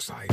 outside.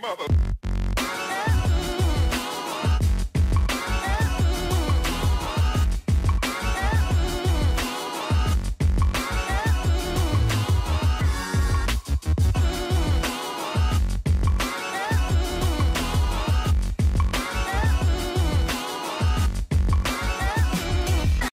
Mother.